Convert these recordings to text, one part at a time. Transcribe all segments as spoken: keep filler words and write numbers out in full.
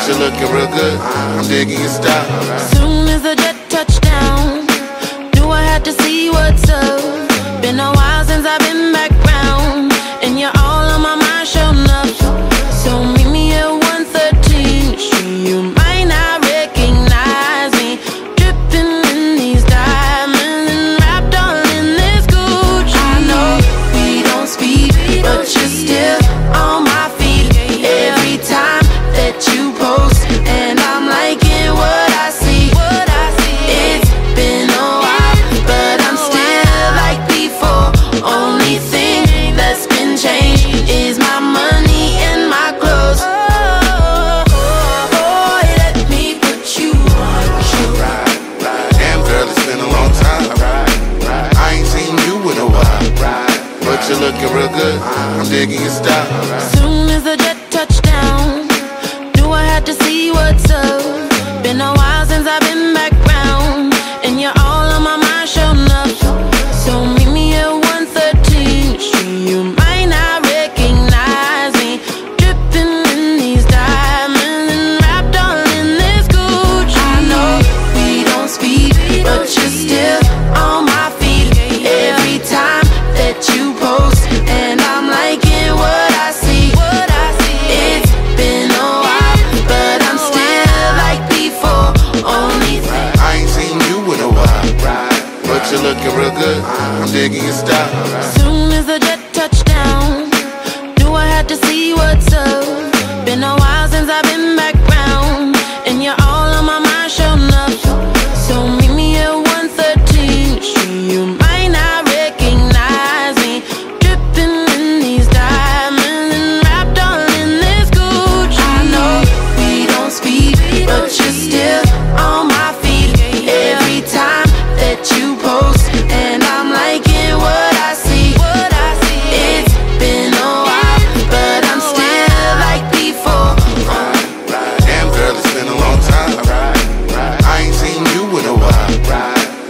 but you're looking real good. I'm digging your style. Soon as the jet touched down, knew I had to see what's up. Been a while since I've been back round, and you're all on my mind, sure enough. So meet me at one thirteenth Street. You might not recognize me, dripping in these diamonds and wrapped all in this Gucci. I know we don't speak, but you're still on my feet every time that you post, and I'm liking what I see. It's been a while, but I'm still like before. Only thing that's been changed is my money and my clothes. Oh, boy, let me put you on. Damn, girl, it's been a long time. I ain't seen you in a while, but you're looking real good. I'm digging your style. Soon as the jet touched down, knew I had to see what's up. Been a while since I've been back round, and you're all on my mind, sure enough. So meet me at one thirteenth Street. You might not recognize me, dripping in these diamonds and wrapped all in this Gucci. I know we don't speak, but you're still on my feet every time that you post, and I'm liking what I see. It's been a while, but I'm still like before. Only thing I ain't seen you in a while, but you're looking real good. I'm digging your style. Soon as the jet touched down, knew I had to see what's up. Been a while since I've been back round, and you're all on my mind, sure enough. So meet me at one thirteenth Street. You might not recognize me, dripping in these diamonds and wrapped all in this Gucci. I know we don't speak, but you're still on my feet every time that you post, and I'm liking what I see. It's been a while, but I'm still like before. Damn, girl, it's been a long time. I ain't seen you in a while,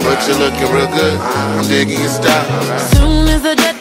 but you're looking real good. I'm digging your style. Soon as the jet